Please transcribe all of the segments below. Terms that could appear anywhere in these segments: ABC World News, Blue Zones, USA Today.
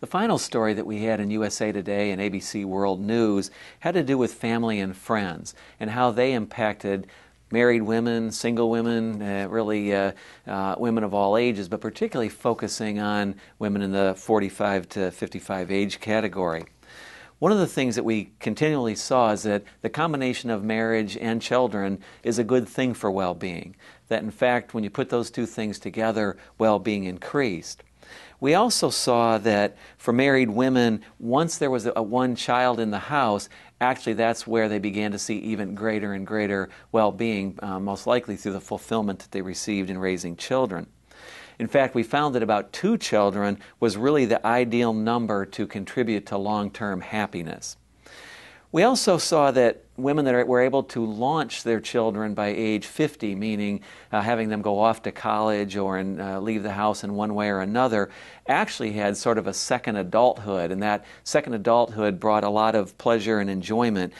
The final story that we had in USA Today and ABC World News had to do with family and friends and how they impacted married women, single women, women of all ages, but particularly focusing on women in the 45 to 55 age category. One of the things that we continually saw is that the combination of marriage and children is a good thing for well-being. That in fact, when you put those two things together, well-being increased. We also saw that for married women, once there was one child in the house, actually that's where they began to see even greater and greater well-being, most likely through the fulfillment that they received in raising children. In fact, we found that about 2 children was really the ideal number to contribute to long-term happiness. We also saw that women that were able to launch their children by age 50, meaning having them go off to college or leave the house in one way or another, actually had sort of a second adulthood, and that second adulthood brought a lot of pleasure and enjoyment,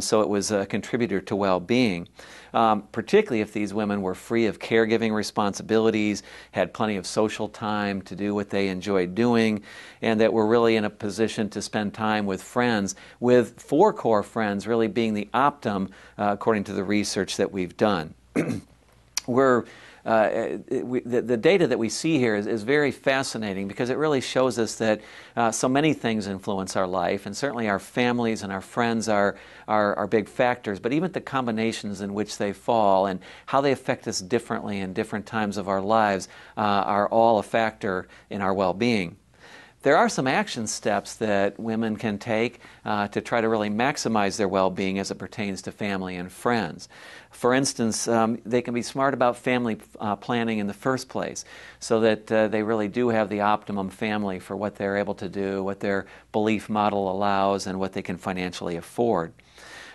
so it was a contributor to well-being, particularly if these women were free of caregiving responsibilities, had plenty of social time to do what they enjoyed doing, and that were really in a position to spend time with friends, with 4 core friends really being the optimum according to the research that we've done. The data that we see here is very fascinating because it really shows us that so many things influence our life, and certainly our families and our friends are big factors, but even the combinations in which they fall and how they affect us differently in different times of our lives are all a factor in our well-being. There are some action steps that women can take to try to really maximize their well-being as it pertains to family and friends. For instance, they can be smart about family planning in the first place so that they really do have the optimum family for what they're able to do, what their belief model allows, and what they can financially afford.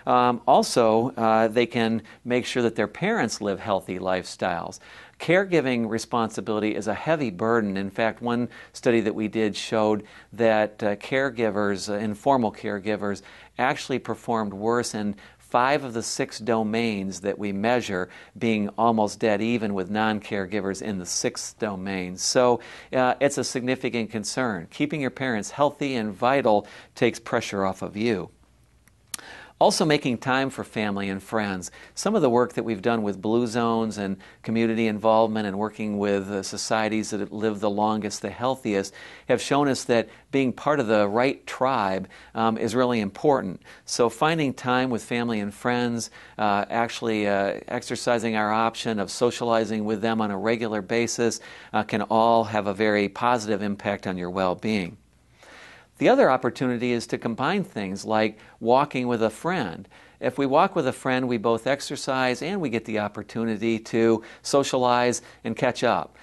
Also, they can make sure that their parents live healthy lifestyles. Caregiving responsibility is a heavy burden. In fact, one study that we did showed that caregivers, informal caregivers, actually performed worse in 5 of the 6 domains that we measure, being almost dead even with non-caregivers in the 6th domain. So it's a significant concern. Keeping your parents healthy and vital takes pressure off of you. Also making time for family and friends. Some of the work that we've done with Blue Zones and community involvement and working with societies that have lived the longest, the healthiest, have shown us that being part of the right tribe is really important. So finding time with family and friends, actually exercising our option of socializing with them on a regular basis can all have a very positive impact on your well-being. The other opportunity is to combine things like walking with a friend. If we walk with a friend, we both exercise and we get the opportunity to socialize and catch up.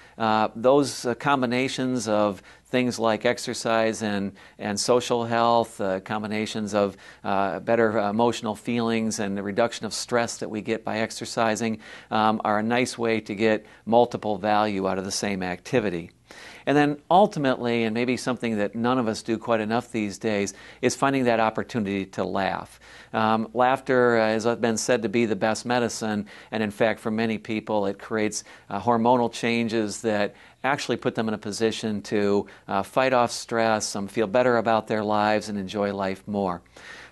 Those combinations of things like exercise and social health, combinations of better emotional feelings and the reduction of stress that we get by exercising are a nice way to get multiple value out of the same activity. And then ultimately, and maybe something that none of us do quite enough these days, is finding that opportunity to laugh. Laughter has been said to be the best medicine, and in fact, for many people, it creates hormonal changes that actually put them in a position to fight off stress, feel better about their lives, and enjoy life more.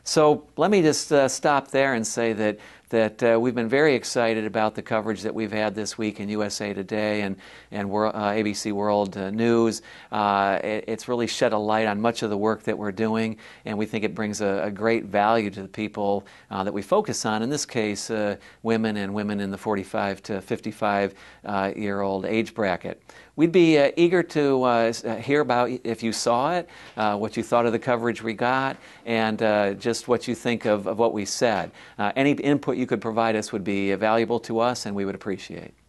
So let me just stop there and say that we've been very excited about the coverage that we've had this week in USA Today and ABC World News. It's really shed a light on much of the work that we're doing, and we think it brings a great value to the people that we focus on, in this case, women and women in the 45 to 55-year-old age bracket. We'd be eager to hear about if you saw it, what you thought of the coverage we got, and just what you think of what we said. Any input you could provide us would be valuable to us, and we would appreciate it.